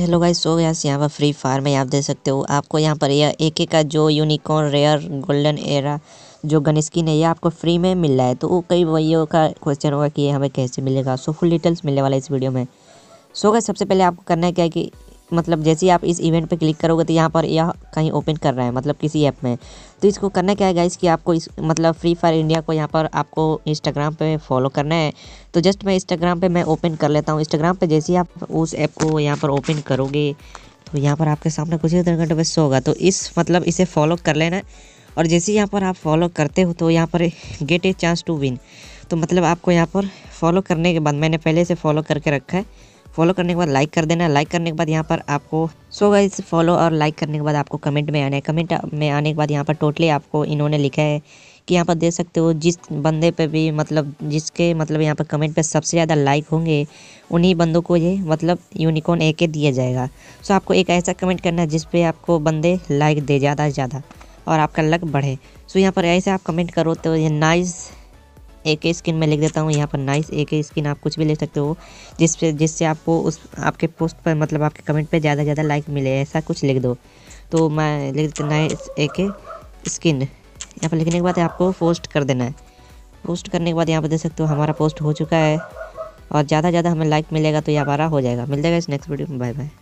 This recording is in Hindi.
हेलो गाइस, सो गाइस यहाँ पर फ्री फायर में आप देख सकते हो, आपको यहाँ पर यह AK का जो यूनिकॉर्न रेयर गोल्डन एरा जो गन स्किन है, ये आपको फ्री में मिल रहा है। तो वो कई भाइयों का क्वेश्चन होगा कि ये हमें कैसे मिलेगा। सो फुल डिटेल्स मिलने वाला इस वीडियो में। सो गाइस, सबसे पहले आपको करना है क्या है कि मतलब जैसे ही आप इस इवेंट पे क्लिक करोगे तो यहाँ पर यह कहीं ओपन कर रहा है, मतलब किसी ऐप में। तो इसको करना क्या है गाइस कि आपको इस मतलब फ्री फायर इंडिया को यहाँ पर आपको इंस्टाग्राम पे फॉलो करना है। तो जस्ट मैं इंस्टाग्राम पे मैं ओपन कर लेता हूँ। इंस्टाग्राम पे जैसे ही आप उस ऐप को यहाँ पर ओपन करोगे तो यहाँ पर आपके सामने कुछ ही इंटरफेस होगा। तो इस मतलब इसे फॉलो कर लेना, और जैसे ही यहाँ पर आप फॉलो करते हो तो यहाँ पर get a chance to win. तो मतलब आपको यहाँ पर फॉलो करने के बाद, मैंने पहले से फॉलो करके रखा है, फॉलो करने के बाद लाइक कर देना। लाइक करने के बाद यहाँ पर आपको सो गाइस फॉलो और लाइक करने के बाद आपको कमेंट में आना है। कमेंट में आने के बाद यहाँ पर टोटली आपको इन्होंने लिखा है कि यहाँ पर देख सकते हो, जिस बंदे पे भी मतलब जिसके मतलब यहाँ पर कमेंट पे सबसे ज़्यादा लाइक होंगे उन्हीं बंदों को ये मतलब यूनिकॉर्न AK दिया जाएगा। सो आपको एक ऐसा कमेंट करना है जिसपे आपको बंदे लाइक दे ज़्यादा से ज़्यादा और आपका लक बढ़े। सो यहाँ पर ऐसे आप कमेंट करो। तो ये नाइस AK स्किन में लिख देता हूँ यहाँ पर, नाइस AK स्किन आप कुछ भी लिख सकते हो, जिससे आपको उस आपके पोस्ट पर मतलब आपके कमेंट पे ज़्यादा से ज़्यादा लाइक मिले, ऐसा कुछ लिख दो। तो मैं लिख देता हूँ नाइस AK स्किन। यहाँ पर लिखने के बाद आपको पोस्ट कर देना है। पोस्ट करने के बाद यहाँ पर देख सकते हो हमारा पोस्ट हो चुका है, और ज़्यादा से ज़्यादा हमें लाइक मिलेगा तो ये हमारा हो जाएगा। मिल जाएगा इस नेक्स्ट वीडियो में। Bye bye.